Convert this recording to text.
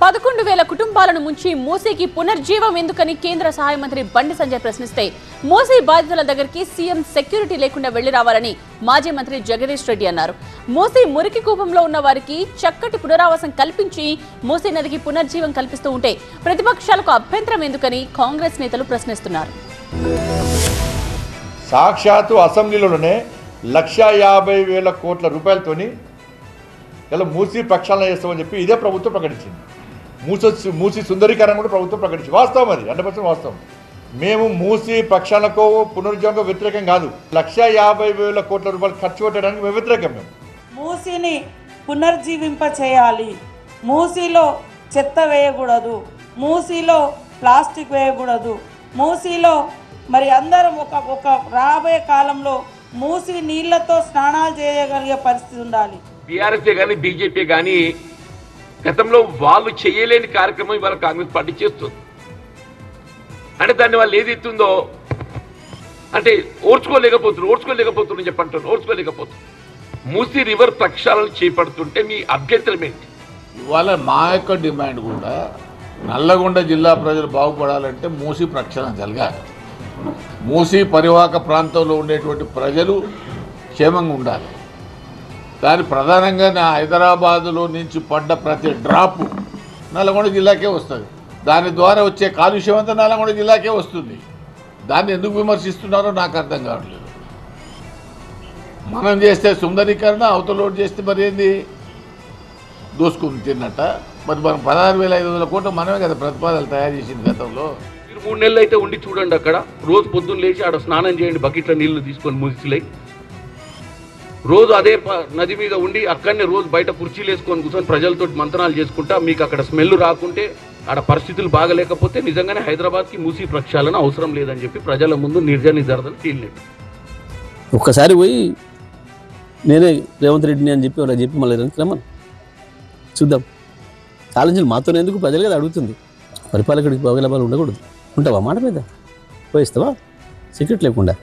11,000 కుటుంబాలను ముంచి మూసీకి పునర్జీవం ఎందుకని కేంద్ర సహాయ మంత్రి బండి సంజయ్ ప్రశ్నిస్తే మూసీ బాధితుల దగ్గరికి సీఎం సెక్యూరిటీ లేకుండా వెళ్లి రావాలని మాజీ మంత్రి జగదీష్ రెడ్డి అన్నారు। మూసీ మురికి కూపంలో ఉన్న వారికి చక్కటి పునరావాసం కల్పించి మూసీ నదికి పునర్జీవం కల్పిస్తూ ఉంటే ప్రతిపక్షాలకు అభ్యంతరం ఎందుకని కాంగ్రెస్ నేతలు ప్రశ్నిస్తున్నారు। సాక్షాత్తు అసెంబ్లీలోనే 1,50,000 కోట్ల రూపాయలతోని ఇలా మూసీ ప్రక్షాళన చేస్తామని చెప్పి ఇదే ప్రభుత్వం ప్రకటించింది। మూసీ సుందరీకరణ కూడా ప్రభుత్వం ప్రకటించింది। వాస్తవం అది 100% వాస్తవం। మేము మూసీ ప్రక్షాళనకు పునరుజ్జీవనకు వ్యతిరేకం కాదు, 1,50,000 కోట్ల రూపాయలు ఖర్చు పెట్టడానికి మేము వ్యతిరేకం। మేము మూసీని పునర్జీవింప చేయాలి, మూసీలో చెత్త వేయకూడదు, మూసీలో ప్లాస్టిక్ వేయకూడదు, మూసీలో మరి అందరం ఒక రాబోయే కాలంలో మూసీ నీళ్లతో స్నానాలు చేయగలిగే పరిస్థితి ఉండాలి। టీఆర్ఎస్ కానీ బీజేపీ కానీ గతంలో వాళ్ళు చేయలేని కార్యక్రమం ఇవాళ కాంగ్రెస్ పార్టీ చేస్తుంది అంటే దాన్ని వాళ్ళు ఏదైతుందో అంటే ఓర్చుకోలేకపోతున్నారు చెప్పంటారు, ఓర్చుకోలేకపోతున్నారు। మూసీ రివర్ ప్రక్షాళన చేపడుతుంటే మీ అభ్యంతరం ఏంటి? ఇవాళ మా యొక్క డిమాండ్ కూడా నల్లగొండ జిల్లా ప్రజలు బాగుపడాలంటే మూసీ ప్రక్షాళన జరగాలి, మూసీ పరివాహక ప్రాంతంలో ఉండేటువంటి ప్రజలు క్షేమంగా ఉండాలి। దాని ప్రధానంగా హైదరాబాదులో నుంచి పడ్డ ప్రతి డ్రాపు నల్లగొండ జిల్లాకే వస్తుంది, దాని ద్వారా వచ్చే కాలుష్యం అంతా నల్లగొండ జిల్లాకే వస్తుంది। దాన్ని ఎందుకు విమర్శిస్తున్నారో నాకు అర్థం కావట్లేదు। మనం చేస్తే సుందరీకరణ, అవతలోటు చేస్తే మరి ఏంది దోసుకుని తిన్నట్ట। మరి మనం 16,500 కోట్లు మనమే కదా ప్రతిపాదనలు తయారు చేసింది గతంలో। 3 నెలలు అయితే ఉండి చూడండి, అక్కడ రోజు పొద్దున్న లేచి ఆడ స్నానం చేయండి, బకెట్ల నీళ్లు తీసుకొని ముసిలై రోజు అదే నది మీద ఉండి అక్కడనే రోజు బయట కుర్చీలు వేసుకొని కూర్చొని ప్రజలతో మంతనాలు చేసుకుంటా మీకు అక్కడ స్మెల్ రాకుంటే ఆడ పరిస్థితులు బాగలేకపోతే నిజంగానే హైదరాబాద్కి మూసీ ప్రక్షాళన అవసరం లేదని చెప్పి ప్రజల ముందు నిర్జనిదార్థం తీయలేదు। ఒక్కసారి పోయి నేనే రేవంత్ రెడ్డిని అని చెప్పి అలా చెప్పి మళ్ళీ రమ్మను చూద్దాం। ఆలోచన మాతో ఎందుకు ప్రజలు కదా అడుగుతుంది, పరిపాలకుడికి అవగలభాలు ఉండకూడదు, ఉంటావా మాట మీద పోయిస్తావా సెక్యూరిటీ లేకుండా?